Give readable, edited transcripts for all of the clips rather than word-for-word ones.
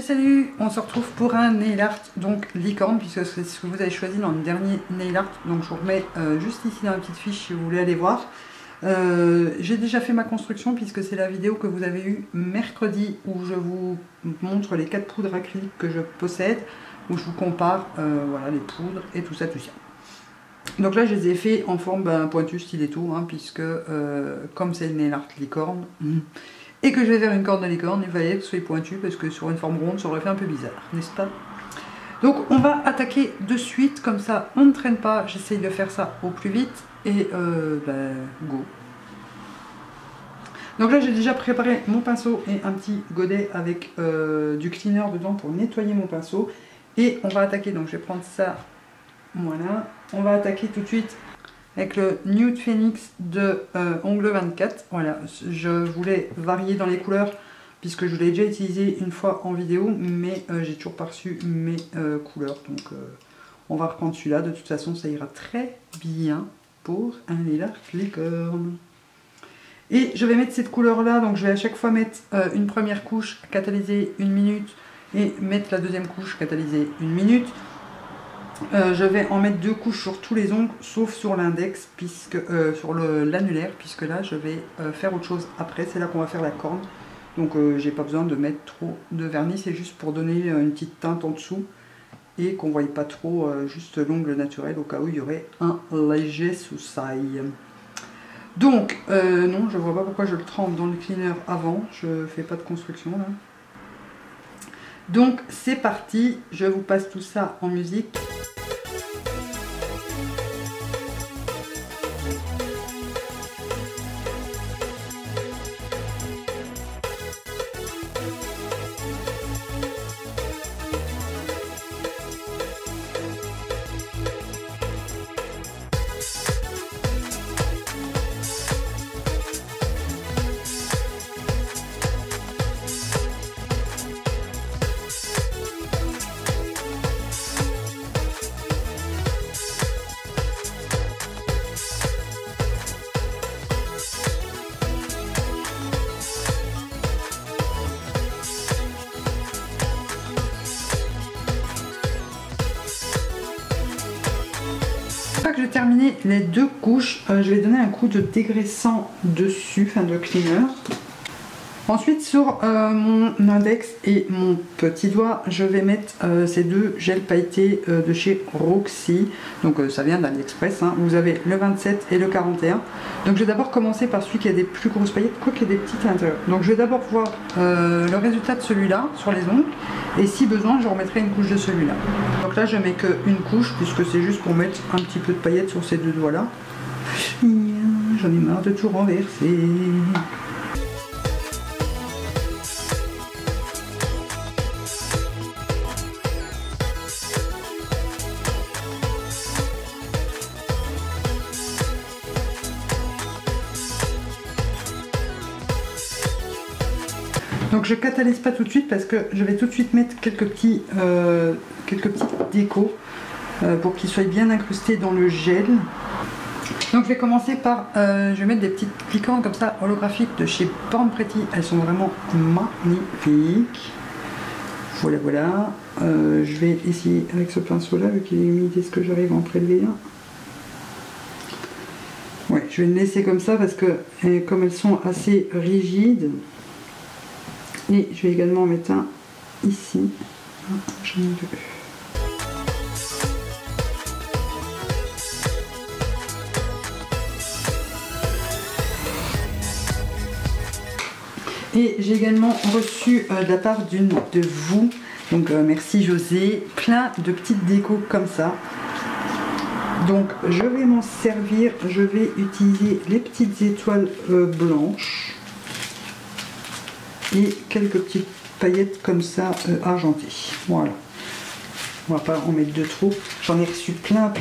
Salut, on se retrouve pour un nail art donc licorne, puisque c'est ce que vous avez choisi dans le dernier nail art. Donc je vous remets juste ici dans la petite fiche si vous voulez aller voir. J'ai déjà fait ma construction puisque c'est la vidéo que vous avez eue mercredi où je vous montre les 4 poudres acryliques que je possède, où je vous compare voilà, les poudres et tout ça, tout ça. Donc là je les ai fait en forme pointue style et tout, hein, puisque comme c'est le nail art licorne, et que je vais vers une corne de licorne, il fallait que ce soit pointu parce que sur une forme ronde ça aurait fait un peu bizarre, n'est-ce pas? Donc on va attaquer de suite, comme ça on ne traîne pas, j'essaye de faire ça au plus vite et go. Donc là j'ai déjà préparé mon pinceau et un petit godet avec du cleaner dedans pour nettoyer mon pinceau et on va attaquer, donc je vais prendre ça, voilà, on va attaquer tout de suite avec le Nude Phoenix de Ongle 24. Voilà, je voulais varier dans les couleurs puisque je l'ai déjà utilisé une fois en vidéo, mais j'ai toujours pas reçu mes couleurs. Donc on va reprendre celui-là, de toute façon ça ira très bien pour un nail art licorne. Et je vais mettre cette couleur-là, donc je vais à chaque fois mettre une première couche, catalyser 1 minute, et mettre la deuxième couche, catalyser 1 minute. Je vais en mettre 2 couches sur tous les ongles sauf sur l'index, puisque sur l'annulaire, puisque là je vais faire autre chose après, c'est là qu'on va faire la corne, donc j'ai pas besoin de mettre trop de vernis, c'est juste pour donner une petite teinte en dessous et qu'on voie pas trop juste l'ongle naturel au cas où il y aurait un léger souci. Donc non, je vois pas pourquoi je le trempe dans le cleaner avant, je fais pas de construction là. Donc c'est parti, je vous passe tout ça en musique. Que j'ai terminé les 2 couches, je vais donner un coup de dégraissant dessus, enfin de cleaner. Ensuite sur mon index et mon petit doigt, je vais mettre ces 2 gels pailletés de chez Roxy. Donc ça vient d'AliExpress, hein. Vous avez le 27 et le 41. Donc je vais d'abord commencer par celui qui a des plus grosses paillettes, quoi qu'il y ait des petites à l'intérieur. Donc je vais d'abord voir le résultat de celui-là sur les ongles. Et si besoin, je remettrai une couche de celui-là. Donc là je mets que une couche puisque c'est juste pour mettre un petit peu de paillettes sur ces 2 doigts-là. J'en ai marre de tout renverser. Donc je catalyse pas tout de suite parce que je vais tout de suite mettre quelques petites décos pour qu'ils soient bien incrustés dans le gel. Donc je vais commencer par, je vais mettre des petites licornes comme ça holographiques de chez Porn Pretty. Elles sont vraiment magnifiques. Voilà, voilà. Je vais essayer avec ce pinceau là, vu qu'il est humide, est-ce que j'arrive à en prélever un ? Ouais, je vais le laisser comme ça parce que comme elles sont assez rigides. Et je vais également en mettre un ici. J'en ai 2. Et j'ai également reçu de la part d'une de vous, donc merci José, plein de petites décos comme ça. Donc je vais m'en servir, je vais utiliser les petites étoiles blanches. Et quelques petites paillettes comme ça argentées. Voilà. On va pas en mettre de trop. J'en ai reçu plein.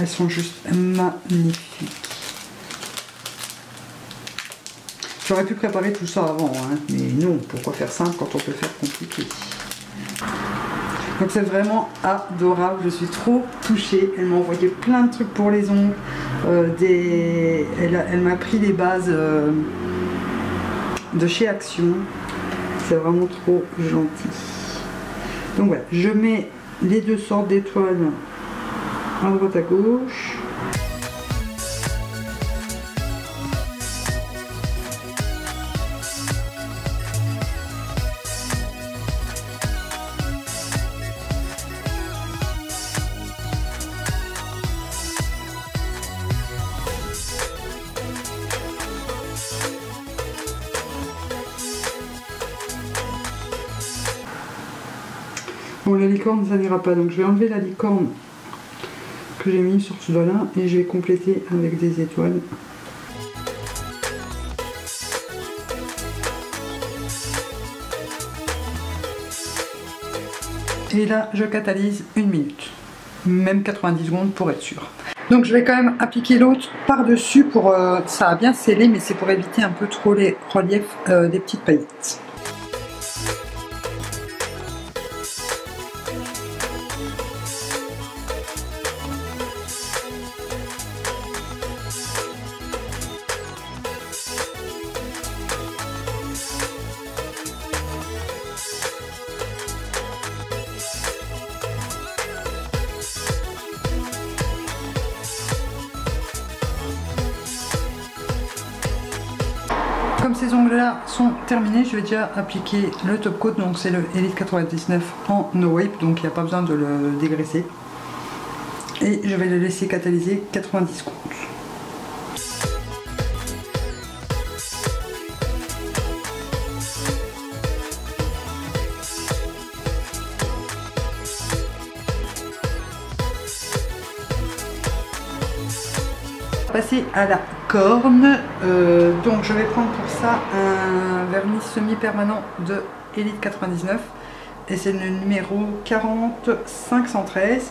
Elles sont juste magnifiques. J'aurais pu préparer tout ça avant, hein, mais non, pourquoi faire simple quand on peut faire compliqué? Donc c'est vraiment adorable, je suis trop touchée. Elle m'a envoyé plein de trucs pour les ongles. Elle m'a pris les bases. De chez Action, c'est vraiment trop gentil. Donc voilà, je mets les deux sortes d'étoiles à droite à gauche. Bon, la licorne ça n'ira pas, donc je vais enlever la licorne que j'ai mis sur ce doigt là et je vais compléter avec des étoiles. Et là je catalyse 1 minute, même 90 secondes pour être sûr. Donc je vais quand même appliquer l'autre par-dessus pour ça a bien scellé, mais c'est pour éviter un peu trop les reliefs des petites paillettes. Comme ces ongles là sont terminés, je vais déjà appliquer le top coat, donc c'est le Elite 99 en no wipe, donc il n'y a pas besoin de le dégraisser, et je vais le laisser catalyser 90 secondes. Passer à la corne, donc je vais prendre pour ça un vernis semi-permanent de Elite 99 et c'est le numéro 40513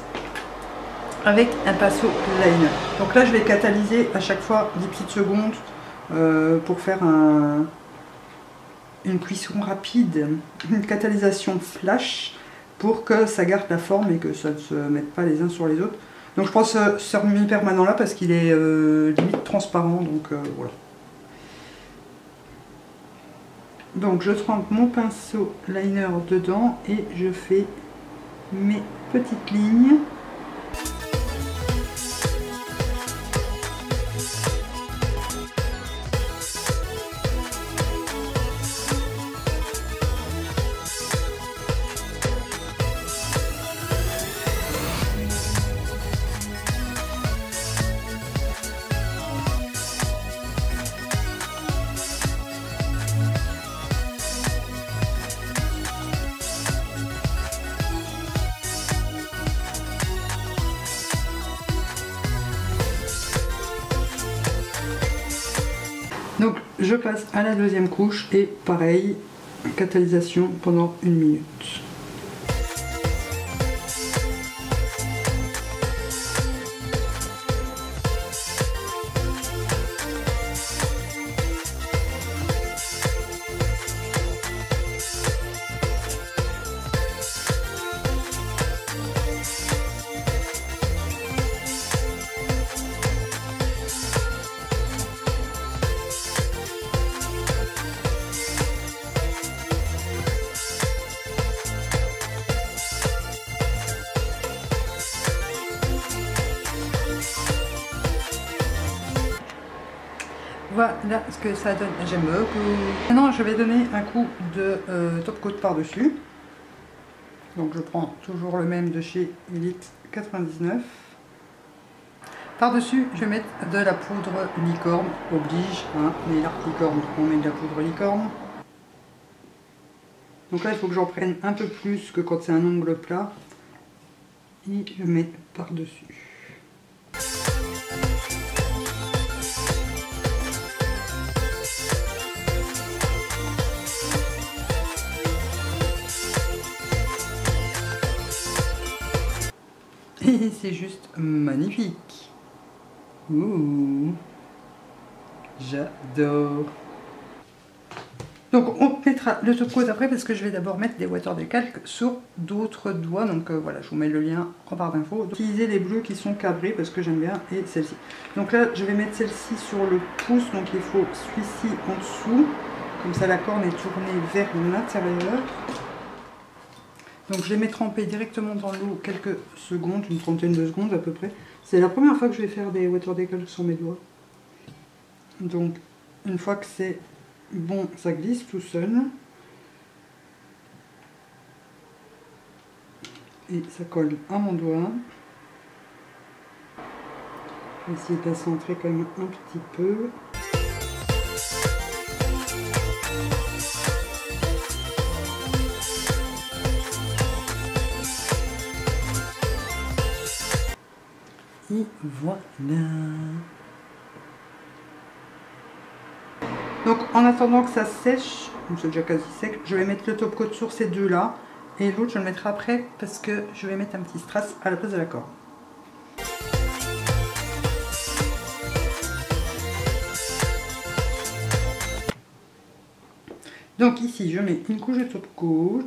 avec un pinceau liner. Donc là je vais catalyser à chaque fois 10 petites secondes pour faire une cuisson rapide, une catalysation flash pour que ça garde la forme et que ça ne se mette pas les uns sur les autres. Donc je prends ce semi-permanent là parce qu'il est limite transparent, donc voilà. Donc je trempe mon pinceau liner dedans et je fais mes petites lignes. Donc je passe à la deuxième couche et pareil, catalysation pendant 1 minute. Voilà ce que ça donne, j'aime beaucoup. Maintenant je vais donner un coup de top coat par dessus, donc je prends toujours le même de chez Elite 99. Par dessus je vais mettre de la poudre licorne, oblige hein, les larves licorne, on met de la poudre licorne. Donc là il faut que j'en prenne un peu plus que quand c'est un ongle plat et je mets par dessus. C'est juste magnifique. Ouh, j'adore. Donc on mettra le top coat après parce que je vais d'abord mettre des water décalques sur d'autres doigts. Donc voilà, je vous mets le lien en barre d'infos. Utilisez les bleus qui sont cadrés parce que j'aime bien, et celle-ci. Donc là je vais mettre celle-ci sur le pouce, donc il faut celui-ci en dessous. Comme ça, la corne est tournée vers l'intérieur. Donc je les mets tremper directement dans l'eau quelques secondes, une trentaine de secondes à peu près. C'est la première fois que je vais faire des waterdeckels sur mes doigts. Donc une fois que c'est bon, ça glisse tout seul. Et ça colle à mon doigt. Je vais essayer de la centrer quand même un petit peu. Et voilà. Donc en attendant que ça sèche, c'est déjà quasi sec, je vais mettre le top coat sur ces deux là et l'autre je le mettrai après parce que je vais mettre un petit strass à la place de la corde. Donc ici je mets une couche de top coat.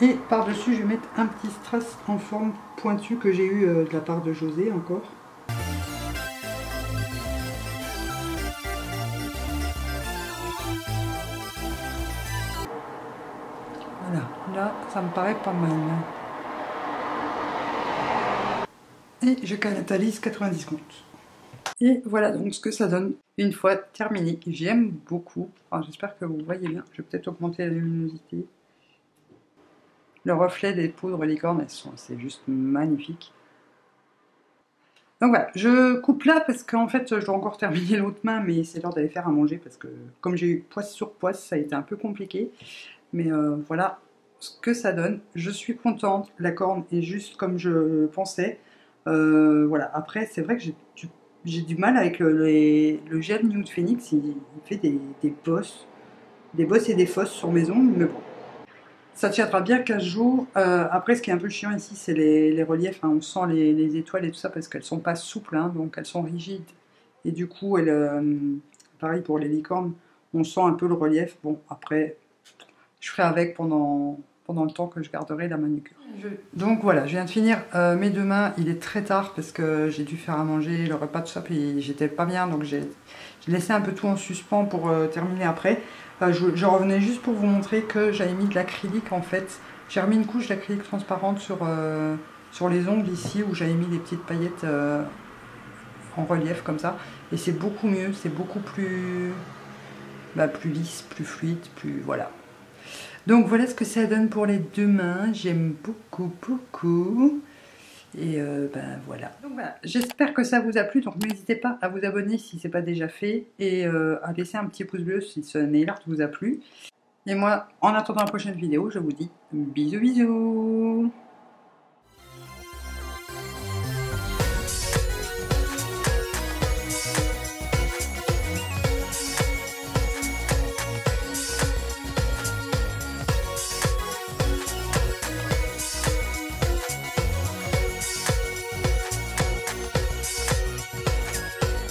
Et par-dessus, je vais mettre un petit strass en forme pointue que j'ai eu de la part de José encore. Voilà, là, ça me paraît pas mal. Et je catalyse 90 comptes. Et voilà donc ce que ça donne une fois terminé. J'aime beaucoup. J'espère que vous voyez bien. Je vais peut-être augmenter la luminosité. Le reflet des poudres licorne, c'est juste magnifique. Donc voilà, je coupe là parce qu'en fait, je dois encore terminer l'autre main, mais c'est l'heure d'aller faire à manger parce que comme j'ai eu poisse sur poisse, ça a été un peu compliqué. Mais voilà ce que ça donne. Je suis contente, la corne est juste comme je le pensais. Voilà, après, c'est vrai que j'ai du mal avec le gel Nude Phoenix, il fait des bosses et des fosses sur mes ongles, mais bon. Ça tiendra bien 15 jours. Après, ce qui est un peu chiant ici, c'est les reliefs. On sent les étoiles et tout ça parce qu'elles sont pas souples, donc elles sont rigides. Et du coup, pareil pour les licornes, on sent un peu le relief. Bon, après, je ferai avec pendant le temps que je garderai la manucure. Donc voilà, je viens de finir mes deux mains. Il est très tard parce que j'ai dû faire à manger, le repas, tout ça, puis j'étais pas bien. Donc j'ai laissé un peu tout en suspens pour terminer après. Je revenais juste pour vous montrer que j'avais mis de l'acrylique en fait. J'ai remis une couche d'acrylique transparente sur les ongles ici où j'avais mis des petites paillettes en relief comme ça. Et c'est beaucoup mieux, c'est beaucoup plus, plus lisse, plus fluide, plus voilà. Donc voilà ce que ça donne pour les deux mains. J'aime beaucoup, beaucoup. Et voilà. Donc voilà, j'espère que ça vous a plu. Donc n'hésitez pas à vous abonner si ce n'est pas déjà fait et à laisser un petit pouce bleu si ce nail art vous a plu. Et moi, en attendant la prochaine vidéo, je vous dis bisous bisous.